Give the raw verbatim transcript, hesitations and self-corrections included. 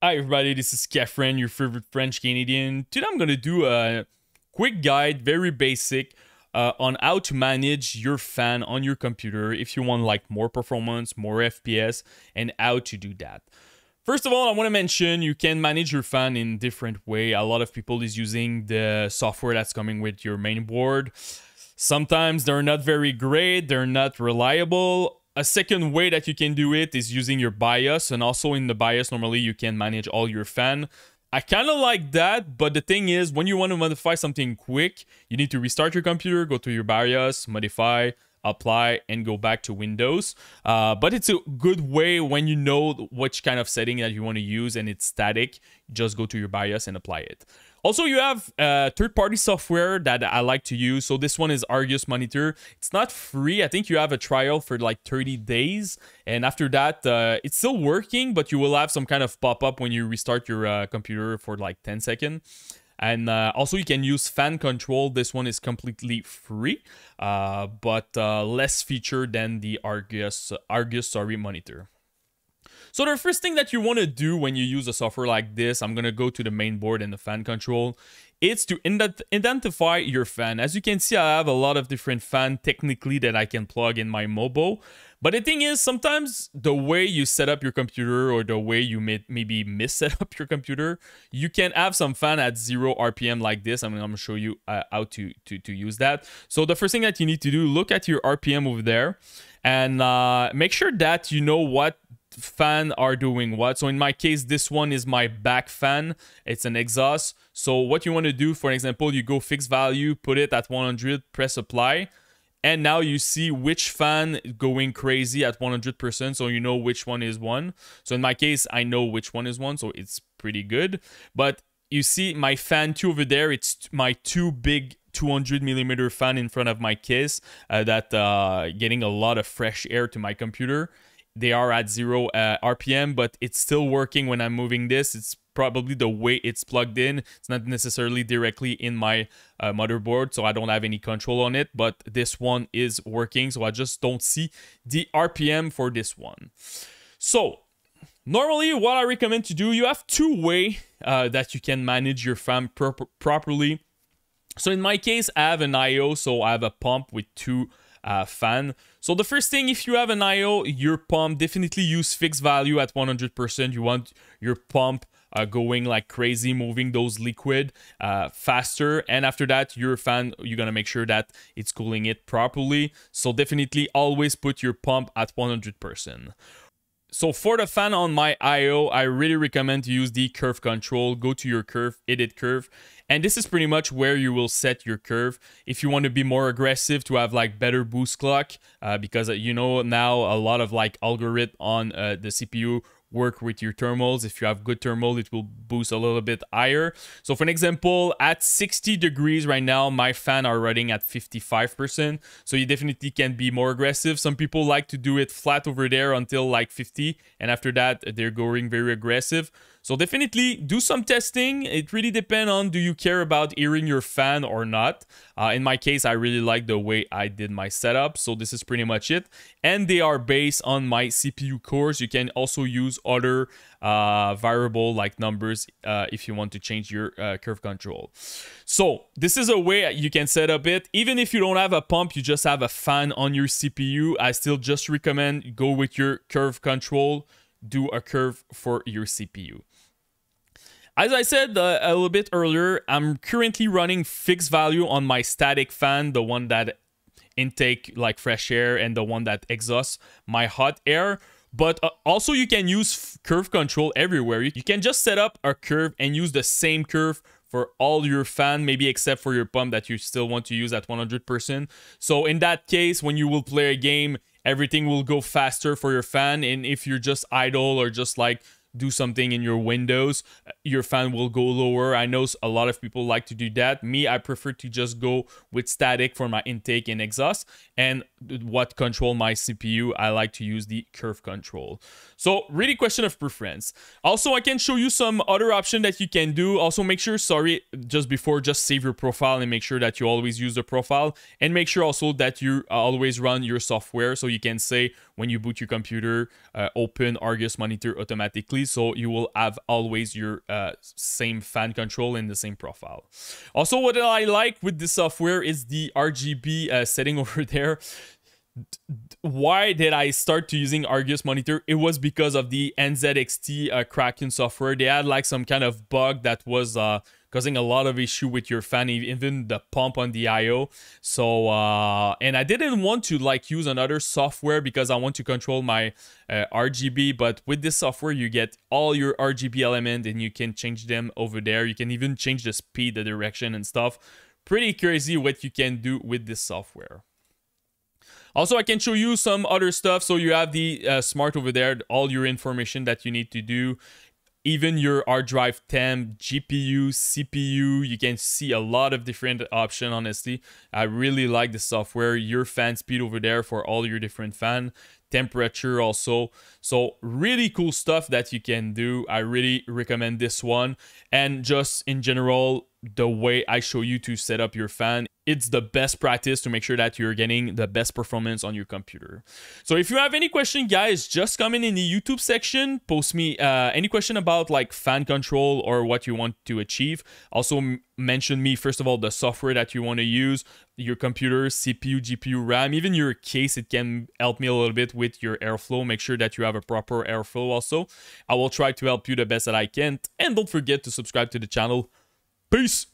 Hi everybody, this is Kephren, your favorite French Canadian. Today I'm going to do a quick guide, very basic, uh, on how to manage your fan on your computer if you want like more performance, more F P S, and how to do that. First of all, I want to mention you can manage your fan in different way. A lot of people is using the software that's coming with your main board. Sometimes they're not very great, they're not reliable. A second way that you can do it is using your BIOS, and also in the BIOS, normally you can manage all your fan. I kind of like that, but the thing is, when you want to modify something quick, you need to restart your computer, go to your BIOS, modify, apply, and go back to Windows. Uh, but it's a good way when you know which kind of setting that you want to use and it's static, just go to your BIOS and apply it. Also, you have uh, third-party software that I like to use. So this one is Argus Monitor. It's not free. I think you have a trial for like thirty days. And after that, uh, it's still working, but you will have some kind of pop-up when you restart your uh, computer for like ten seconds. And uh, also, you can use fan control. This one is completely free, uh, but uh, less feature than the Argus, Argus sorry, Monitor. So the first thing that you want to do when you use a software like this, I'm going to go to the main board and the fan control, it's to identify your fan. As you can see, I have a lot of different fan technically that I can plug in my mobile. But the thing is, sometimes the way you set up your computer or the way you may, maybe mis-set up your computer, you can have some fan at zero R P M like this. I mean, I'm going to show you uh, how to, to, to use that. So the first thing that you need to do, look at your R P M over there and uh, make sure that you know what fan are doing what. So in my case, this one is my back fan. It's an exhaust. So what you want to do, for example, you go fixed value, put it at one hundred, press apply. And now you see which fan going crazy at one hundred percent. So you know which one is one. So in my case, I know which one is one. So it's pretty good. But you see my fan two over there. It's my two big two hundred millimeter fan in front of my case uh, that uh, getting a lot of fresh air to my computer. They are at zero uh, R P M, but it's still working when I'm moving this. It's probably the way it's plugged in. It's not necessarily directly in my uh, motherboard, so I don't have any control on it, but this one is working, so I just don't see the R P M for this one. So normally what I recommend to do, you have two ways uh, that you can manage your fan pro properly. So in my case, I have an I O, so I have a pump with two Uh, fan. So the first thing, if you have an I O, your pump, definitely use fixed value at one hundred percent. You want your pump uh, going like crazy, moving those liquid uh, faster. And after that, your fan, you're going to make sure that it's cooling it properly. So definitely always put your pump at one hundred percent. So for the fan on my I O, I really recommend to use the curve control. Go to your curve, edit curve. And this is pretty much where you will set your curve. If you want to be more aggressive to have like better boost clock, uh, because uh, you know now a lot of like algorithm on uh, the C P U work with your thermals. If you have good thermal, it will boost a little bit higher. So for an example, at sixty degrees right now, my fan are running at fifty-five percent. So you definitely can be more aggressive. Some people like to do it flat over there until like fifty. And after that, they're going very aggressive. So definitely do some testing. It really depends on do you care about hearing your fan or not. Uh, in my case, I really like the way I did my setup. So this is pretty much it. And they are based on my C P U cores. You can also use other uh, variable like numbers uh, if you want to change your uh, curve control. So this is a way you can set up it. Even if you don't have a pump, you just have a fan on your C P U. I still just recommend go with your curve control. Do a curve for your C P U. As I said uh, a little bit earlier, I'm currently running fixed value on my static fan, the one that intake like fresh air and the one that exhausts my hot air. But uh, also you can use curve control everywhere. You can just set up a curve and use the same curve for all your fan, maybe except for your pump that you still want to use at one hundred percent. So in that case, when you will play a game, everything will go faster for your fan. And if you're just idle or just like do something in your windows, your fan will go lower. I know a lot of people like to do that. Me, I prefer to just go with static for my intake and exhaust, and what control my C P U, I like to use the curve control. So really question of preference. Also, I can show you some other option that you can do. Also make sure, sorry, just before, just save your profile and make sure that you always use the profile, and make sure also that you always run your software. So you can say when you boot your computer, uh, open Argus Monitor automatically, so you will have always your uh, same fan control and the same profile. Also, what I like with this software is the R G B uh, setting over there. Why did I start to using Argus Monitor? It was because of the N Z X T uh, Kraken software. They had like some kind of bug that was uh, causing a lot of issue with your fan, even the pump on the I O So, uh, and I didn't want to like use another software because I want to control my uh, R G B. But with this software, you get all your R G B element and you can change them over there. You can even change the speed, the direction and stuff. Pretty crazy what you can do with this software. Also, I can show you some other stuff. So you have the uh, smart over there, all your information that you need to do, even your hard drive temp, G P U, C P U. You can see a lot of different options, honestly. I really like the software, your fan speed over there for all your different fan, temperature also. So really cool stuff that you can do. I really recommend this one. And just in general, the way I show you to set up your fan, it's the best practice to make sure that you're getting the best performance on your computer. So if you have any question, guys, just comment in the YouTube section, post me uh, any question about like fan control or what you want to achieve. Also mention me, first of all, the software that you want to use, your computer, C P U, G P U, RAM, even your case. It can help me a little bit with your airflow. Make sure that you have a proper airflow also. I will try to help you the best that I can. And don't forget to subscribe to the channel. Peace.